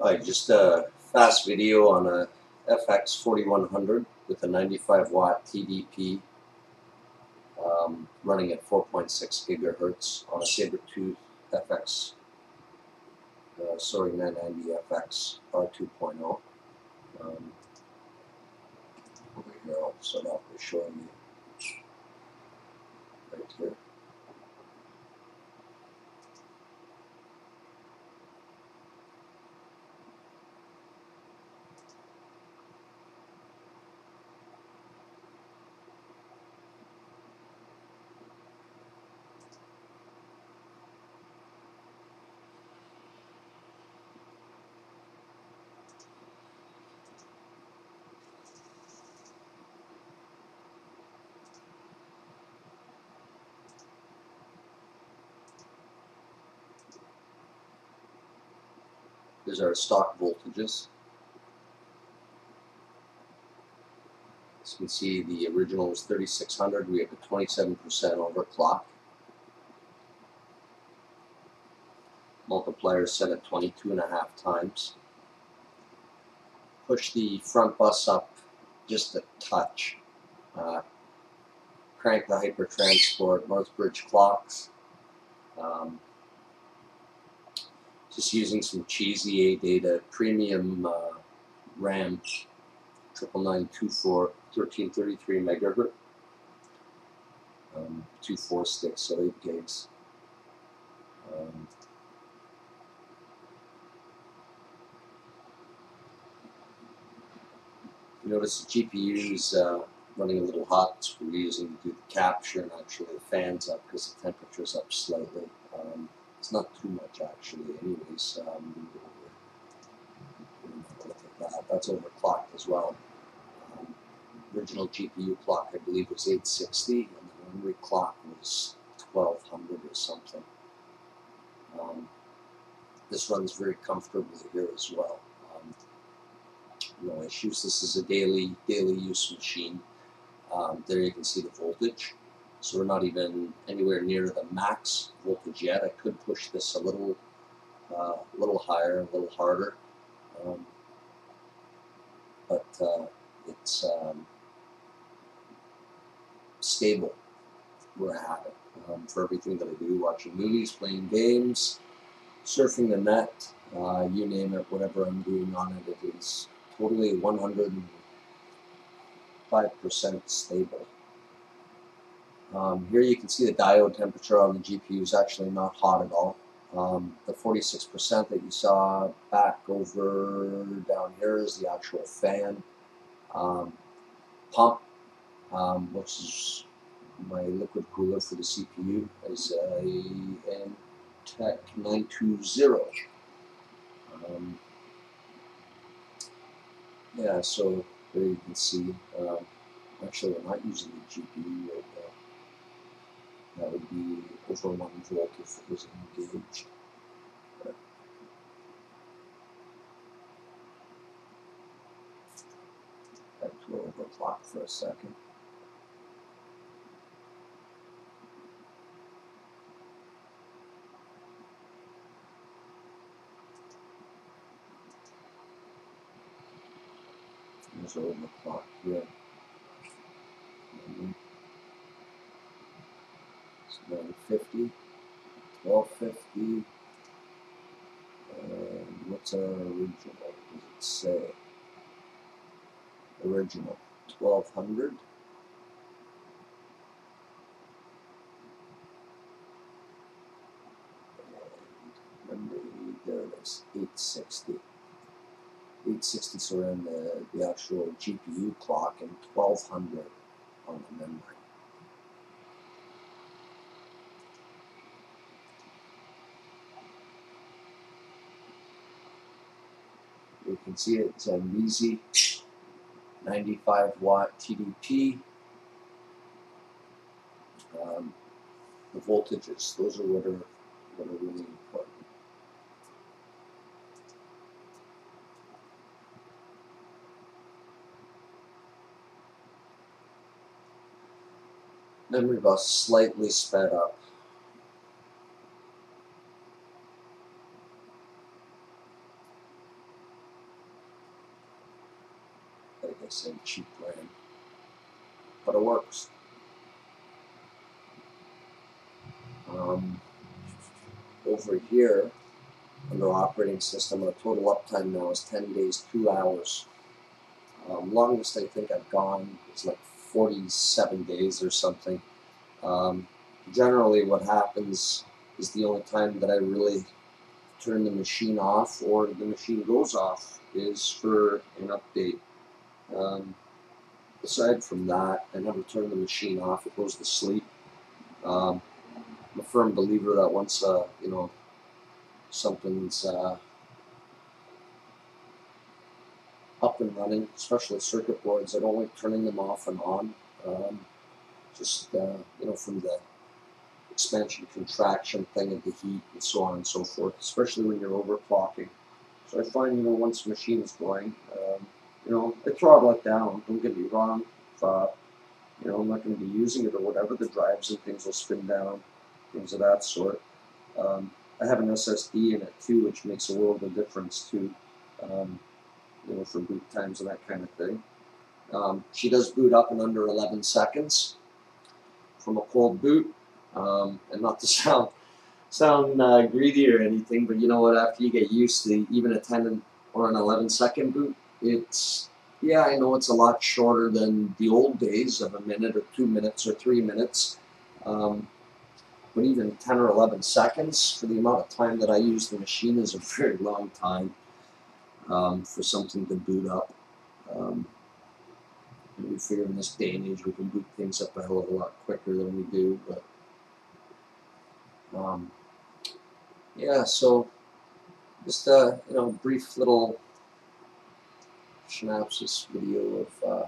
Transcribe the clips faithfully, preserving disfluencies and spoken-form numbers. Alright, just a fast video on a F X forty-one hundred with a ninety-five watt T D P um, running at four point six gigahertz on a Sabertooth F X, uh, sorry, nine ninety F X R two point oh. Um, over here, I'll start off by showing you right here. These are stock voltages. As you can see, the original was thirty-six hundred. We have a twenty-seven percent overclock. Multiplier set at twenty-two and a half times. Push the front bus up just a touch. Uh, crank the hyper transport, Northbridge clocks. Um, Just using some cheesy A data premium uh, RAM, triple nine twenty-four, thirteen thirty-three megahertz, um, two four sticks, so eight gigs. Um, you notice the G P U is uh, running a little hot. We're using to do the capture, and actually the fan's up because the temperature's up slightly. Um, It's not too much actually, anyways. Um, look at that. That's overclocked as well. Um, original G P U clock, I believe, was eight sixty, and the memory clock was twelve hundred or something. Um, this runs very comfortably here as well. Um, no issues. This is a daily daily use machine. Um, there you can see the voltage. So we're not even anywhere near the max voltage yet. I could push this a little, uh, little higher, a little harder, um, but uh, it's um, stable where I have it um, for everything that I do: watching movies, playing games, surfing the net, uh, you name it. Whatever I'm doing on it, it is totally one hundred five percent stable. Um, here you can see the diode temperature on the G P U is actually not hot at all. Um, the forty-six percent that you saw back over down here is the actual fan um, pump, um, which is my liquid cooler for the C P U, is a Antec nine twenty. Um, yeah, so there you can see, uh, actually we're not using the G P U right now. That would be over one volt if it was engaged. But back to overclock for a second. There's overclock here. nine fifty, twelve fifty, and what's our original? What does it say? Original, twelve hundred. And memory, there it is, eight sixty. eight sixty, so we're on the, the actual G P U clock, and twelve hundred on the memory. You can see it, it's a measly ninety-five watt T D P. Um, the voltages, those are what are, what are really important. Memory bus slightly sped up. this in cheap land. But it works. Um, over here, under operating system, the total uptime now is ten days, two hours. Um, longest I think I've gone is like forty-seven days or something. Um, generally what happens is the only time that I really turn the machine off or the machine goes off is for an update. Um, aside from that, I never turn the machine off. It goes to sleep. Um, I'm a firm believer that once uh, you know, something's uh, up and running, especially circuit boards, I don't like turning them off and on. Um, just uh, you know, from the expansion, contraction thing of the heat and so on and so forth, especially when you're overclocking. So I find, you know, once the machine is going, um, you know, I throttle it down, don't get me wrong. If, uh, you know, I'm not going to be using it or whatever, the drives and things will spin down, things of that sort. Um, I have an S S D in it too, which makes a world of difference too, um, you know, for boot times and that kind of thing. Um, she does boot up in under eleven seconds from a cold boot. Um, and not to sound sound uh, greedy or anything, but you know what, after you get used to even a ten or an eleven second boot, it's, yeah, I know it's a lot shorter than the old days of a minute or two minutes or three minutes, um, but even ten or eleven seconds for the amount of time that I use the machine is a very long time um, for something to boot up. Um, and we figure in this day and age we can boot things up a hell of a lot quicker than we do, but Um, yeah, so just a you know brief little synopsis video of, uh,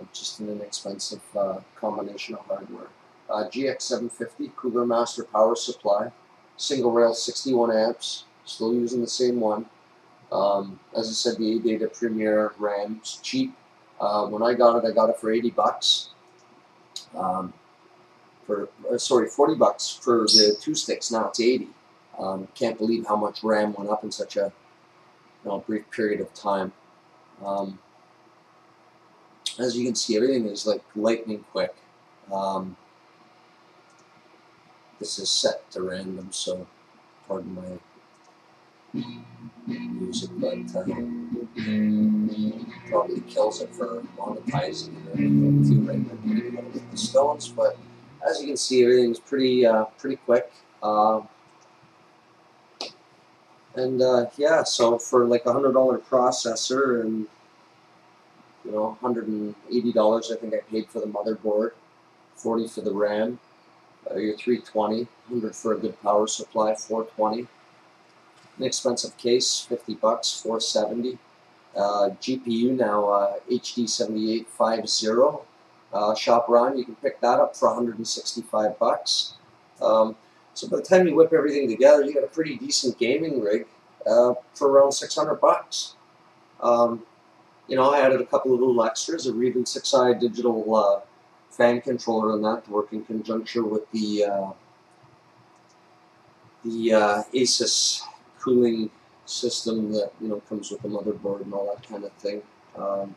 of just an inexpensive uh, combination of hardware. Uh, G X seven fifty Cougar Master power supply, single rail sixty-one amps, still using the same one. Um, as I said, the A-Data Premier RAM's cheap. Uh, when I got it, I got it for eighty bucks. Um, for uh, sorry, forty bucks for the two sticks. Now it's eighty. Um, can't believe how much RAM went up in such a you know, brief period of time. Um, as you can see, everything is like lightning quick. Um, this is set to random, so pardon my music, but uh, probably kills it for monetizing it or anything too right now. The stones, but as you can see, everything's pretty uh, pretty quick, uh, and uh, yeah, so for like a hundred dollar processor and you know one hundred eighty dollars, I think I paid for the motherboard, forty for the RAM, uh, your three twenty, one hundred for a good power supply, four twenty, an expensive case, fifty bucks, four seventy, uh, G P U now uh, H D seventy-eight fifty. Uh, shop around, you can pick that up for one hundred sixty-five bucks. Um, so by the time you whip everything together, you got a pretty decent gaming rig uh, for around six hundred bucks. Um, you know, I added a couple of little extras, a Reeven six eye digital uh, fan controller on that to work in conjunction with the uh, the uh, ASUS cooling system that you know comes with the motherboard and all that kind of thing. Um,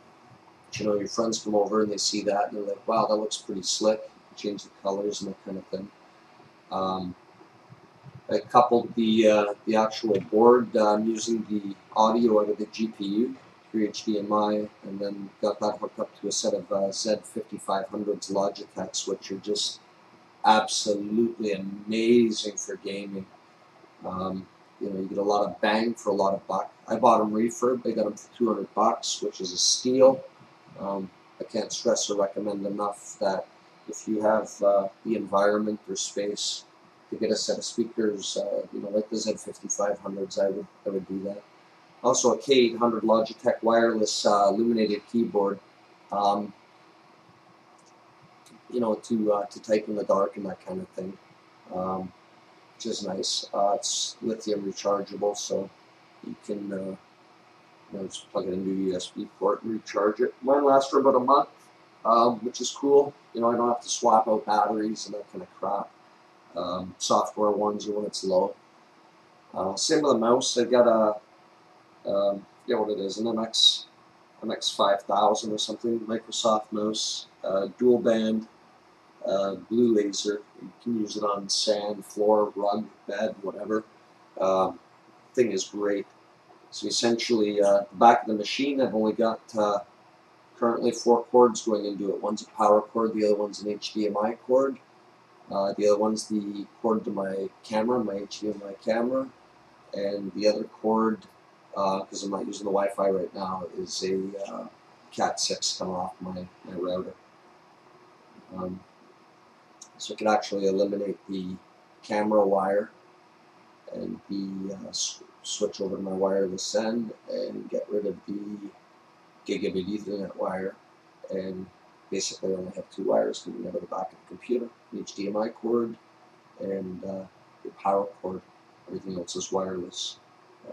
You know, your friends come over and they see that and they're like, wow, that looks pretty slick. Change the colors and that kind of thing. Um, I coupled the uh, the actual board uh, using the audio out of the G P U, through H D M I, and then got that hooked up to a set of uh, Z fifty-five hundreds Logitechs, which are just absolutely amazing for gaming. Um, You know, you get a lot of bang for a lot of buck. I bought them refurb. They got them for two hundred bucks, which is a steal. Um, I can't stress or recommend enough that if you have uh, the environment or space to get a set of speakers, uh, you know, like the Z fifty-five hundreds, I would, I would do that. Also, a K eight hundred Logitech wireless uh, illuminated keyboard, um, you know, to uh, to type in the dark and that kind of thing, um, which is nice. Uh, it's lithium rechargeable, so you can. Uh, You know, just plug in a new U S B port and recharge it. Mine lasts for about a month, um, which is cool. You know, I don't have to swap out batteries and that kind of crap. Um, software warns you when it's low. Uh, same with the mouse. I've got a um, yeah, what it is, an M X five thousand or something, Microsoft mouse, uh, dual band, uh, blue laser. You can use it on sand, floor, rug, bed, whatever. Uh, thing is great. So essentially, uh, the back of the machine, I've only got uh, currently four cords going into it. One's a power cord, the other one's an H D M I cord, uh, the other one's the cord to my camera, my H D M I camera, and the other cord, because uh, I'm not using the Wi-Fi right now, is a uh, cat six coming off my, my router. Um, so I can actually eliminate the camera wire and the uh, switch over to my wireless end and get rid of the gigabit Ethernet wire, and basically only have two wires coming out of the back of the computer, an H D M I cord and uh, the power cord. Everything else is wireless.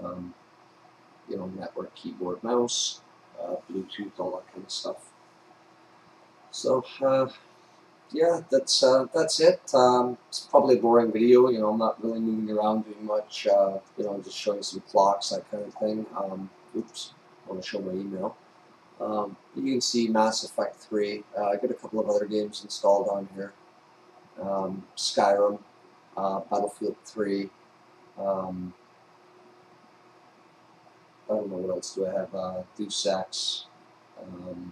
Um, you know, network, keyboard, mouse, uh, Bluetooth, all that kind of stuff. So, uh, yeah, that's uh, that's it. Um, it's probably a boring video. You know, I'm not really moving around doing much. Uh, you know, just showing some clocks, that kind of thing. Um, oops, I want to show my email. Um, you can see Mass Effect three. Uh, I got a couple of other games installed on here. Um, Skyrim, uh, Battlefield three. Um, I don't know what else do I have. Uh, Deus Ex, um,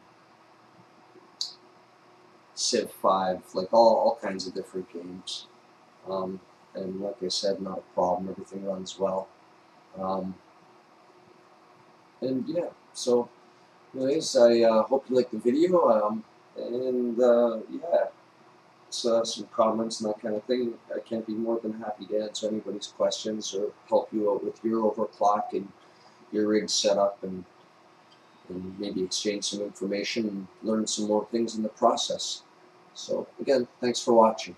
Civ five, like all, all kinds of different games. Um, and like I said, not a problem. Everything runs well. Um, and yeah, so anyways, I uh, hope you liked the video. Um, and uh, yeah, so some comments and that kind of thing. I can't be more than happy to answer anybody's questions or help you out with your overclock and your rig setup, and, and maybe exchange some information and learn some more things in the process. So again, thanks for watching.